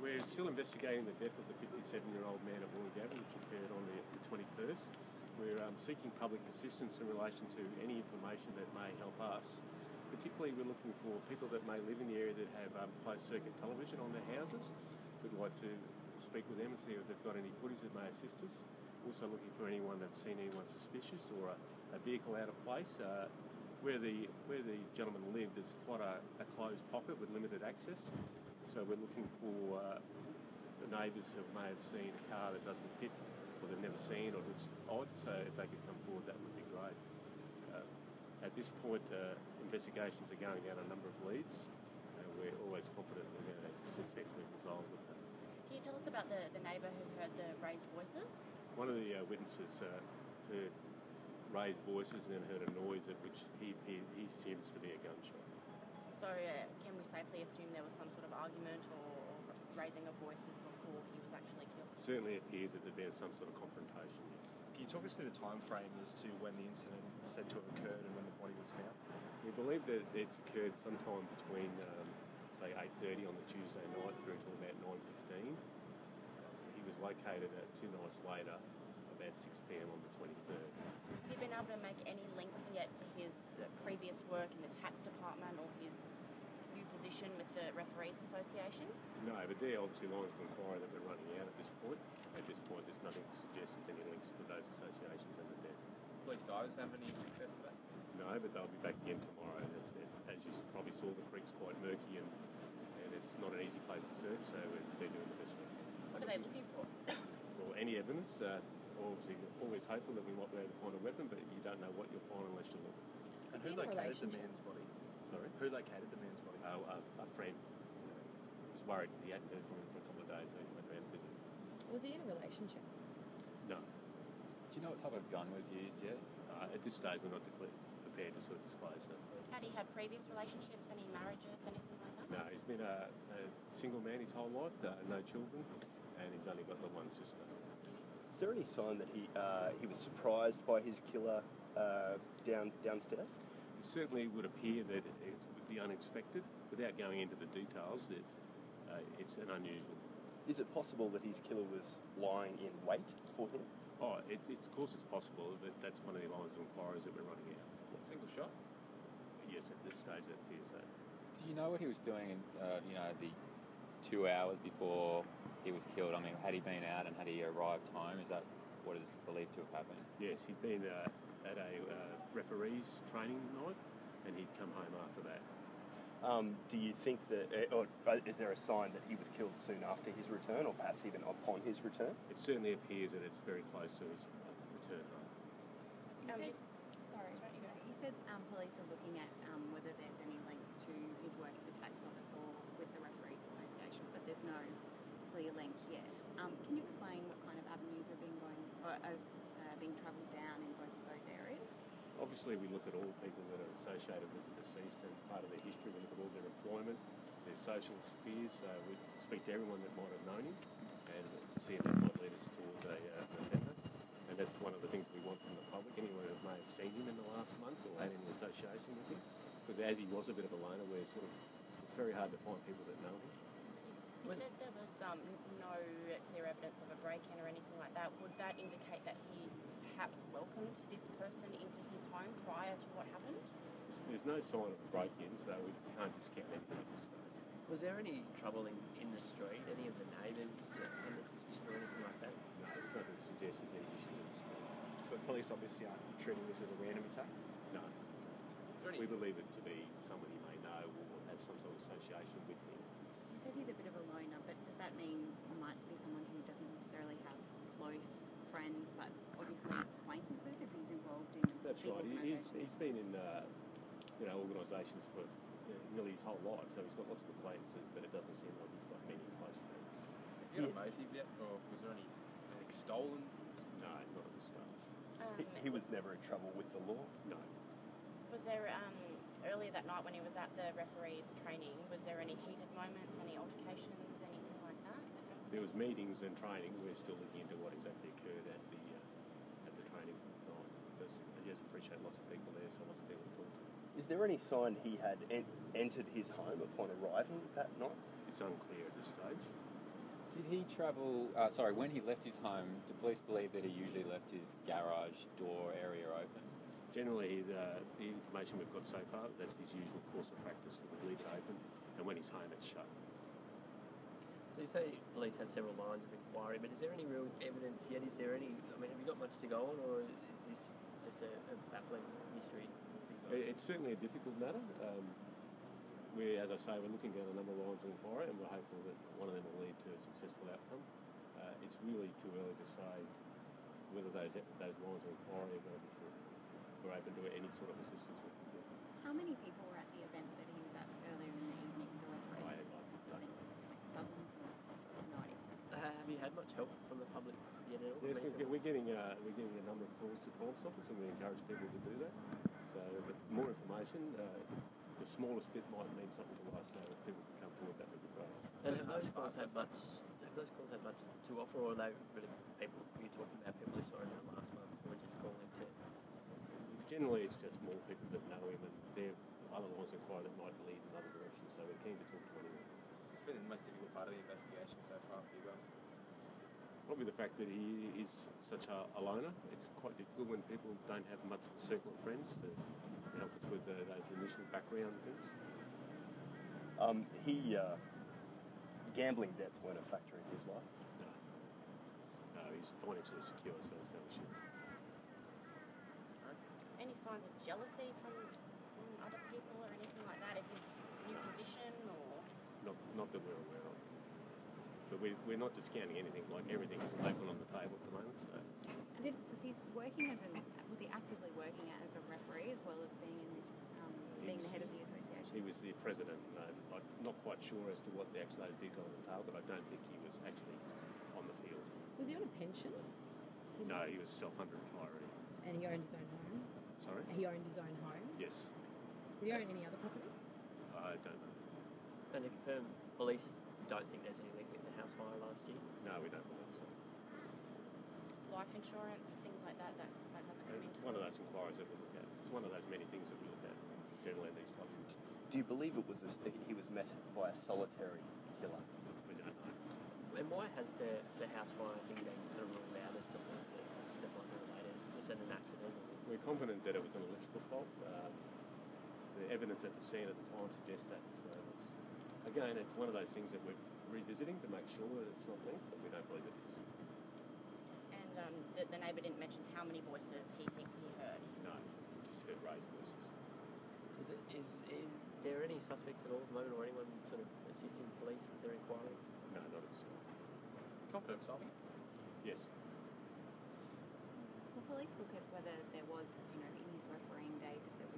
We're still investigating the death of the 57-year-old man at Woolloongabba, which occurred on the 21st. We're seeking public assistance in relation to any information that may help us. Particularly, we're looking for people that may live in the area that have closed-circuit television on their houses. We'd like to speak with them and see if they've got any footage that may assist us. Also looking for anyone that's seen anyone suspicious or a vehicle out of place. Where the gentleman lived is quite a closed pocket with limited access. So we're looking for the neighbours who may have seen a car that doesn't fit or they've never seen or looks odd, so if they could come forward that would be great. At this point, investigations are going down a number of leads and we're always confident we're going to successfully resolve with them. Can you tell us about the neighbour who heard the raised voices? One of the witnesses heard raised voices and then heard a noise at which he seems to be a gunshot. So can we safely assume there was some sort of argument or raising of voices before he was actually killed? Certainly appears that there'd been some sort of confrontation. Can you talk us through the time frame as to when the incident is said to have occurred and when the body was found? We believe that it's occurred sometime between, say, 8:30 on the Tuesday night through until about 9:15. He was located 2 nights later, about 6 p.m. on the 23rd. Have you been able to make any links yet to his previous work in the tax department or his new position with the Referees Association? No, but they're obviously lines of inquiry that we're running out at this point. At this point, there's nothing to suggest there's any links with those associations and the death. Police divers have any success today? No, but they'll be back again tomorrow. As you probably saw, the creek's quite murky and it's not an easy place to search, so they're doing the best thing. What are they looking for? Well, any evidence. Obviously always hopeful that we might be able to find a weapon, but you don't know what you'll find unless you look. And who located the man's body? Sorry? Who located the man's body? Oh, a friend. I was worried. He hadn't heard from him for a couple of days, so he went around to visit. Was he in a relationship? No. Do you know what type of gun was used yet? At this stage, we're not prepared to sort of disclose that. Had he had previous relationships, any marriages, anything like that? No, he's been a single man his whole life, no children, and he's only got the one sister. Is there any sign that he was surprised by his killer downstairs? It certainly would appear that it would be unexpected. Without going into the details, it's an unusual. Is it possible that his killer was lying in wait for him? Oh, of course it's possible. That's one of the lines of inquiries that we're running out. A single shot? Yes, at this stage that appears so. Do you know what he was doing in the 2 hours before he was killed? I mean, had he been out and had he arrived home, is that what is believed to have happened? Yes, he'd been at a referees training night and he'd come home after that. Do you think that, or is there a sign that he was killed soon after his return or perhaps even upon his return? It certainly appears that it's very close to his return home. You said police are looking at whether there's any links to his work at the tax office or with the Referees Association, but there's no clear link yet. Can you explain what kind of avenues are being travelled down in both of those areas? Obviously, we look at all people that are associated with the deceased and part of their history. We look at all their employment, their social spheres. We speak to everyone that might have known him and to see if that might lead us towards an offender. And that's one of the things we want from the public, anyone who may have seen him in the last month or had any association with him. Because as he was a bit of a loner, it's very hard to find people that know him. You said there was no clear evidence of a break-in or anything like that. Would that indicate that he perhaps welcomed this person into his home prior to what happened? There's no sign of a break-in, so we can't discount anything. Was there any trouble in the street, any of the neighbours under suspicion or anything like that? No, it's nothing that suggests there's any issues in the street. But police obviously aren't treating this as a random attack? No. We believe it to be someone you may know or have some sort of association with him. He's a bit of a loner, but does that mean he might be someone who doesn't necessarily have close friends, but obviously acquaintances if he's involved in? That's right. He's been in organisations for nearly his whole life, so he's got lots of acquaintances, but it doesn't seem like he's got many close friends. Have you got a motive yet, or was there anything stolen? No, not at this stage. He was never in trouble with the law. No. Was there? Earlier that night when he was at the referees training, was there any heated moments, any altercations, anything like that? There was meetings and training. We're still looking into what exactly occurred at the training night. I just appreciate lots of people there, so lots of people talked to. Is there any sign he had entered his home upon arriving that night? It's unclear at this stage. Did he travel, when he left his home, do police believe that he usually left his garage door area open? Generally, the information we've got so far, that's his usual course of practice. He would leave it open, and when he's home, it's shut. So you say police have several lines of inquiry, but is there any real evidence yet? Is there any, I mean, have you got much to go on, or is this just a baffling mystery? It's certainly a difficult matter. We, as I say, we're looking at a number of lines of inquiry, and we're hopeful that one of them will lead to a successful outcome. It's really too early to say whether those lines of inquiry were open to any sort of assistance. How many people were at the event that he was at earlier in the evening? Dozens. Have you had much help from the public yet at all? Yes, we're getting a number of calls to police officers, and we encourage people to do that. So, but more information. The smallest bit might mean something to us, so if people can come forward, that would be great. And have those calls had much to offer, or are they really people you're talking about, people who saw him last month, or just calling to? Generally, it's just more people that know him, and they're other ones inquiry that might lead in other directions, so we're keen to talk to anyone. It's been the most difficult part of the investigation so far for you guys. Probably the fact that he is such a loner. It's quite difficult when people don't have much circle of friends to help us with those initial background things. Gambling debts weren't a factor in his life? No, he's financially secure, so there's no issue. Any signs of jealousy from other people or anything like that at his new position? Or not that we're aware of. But we're not discounting anything. Like, everything is open on the table at the moment. So. And was he actively working as a referee as well as being in this, being the head of the association? He was the president. I'm not quite sure as to what the actual details entail, but I don't think he was actually on the field. Was he on a pension? No, he was self-under-retiree. And he owned his own home. Sorry. He owned his own home. Yes. Did he own any other property? I don't know. And to confirm, police don't think there's anything with the house fire last year? No, we don't believe so. Life insurance, things like that, that hasn't come into one of those inquiries that we look at. It's one of those many things that we look at generally in these types of things. Do you believe he was met by a solitary killer? We don't know. And why has the house fire thing been sort of ruled out as something that might be related? Was that an accident? We're confident that it was an electrical fault. The evidence at the scene at the time suggests that. So again, it's one of those things that we're revisiting to make sure that it's not linked, but we don't believe it is. And the neighbour didn't mention how many voices he thinks he heard. No, he just heard raised voices. So is there any suspects at all at the moment, or anyone sort of assisting the police with their inquiry? No, not at this point. Confident solving? Yes. Will police look at whether there was, in his refereeing days, if there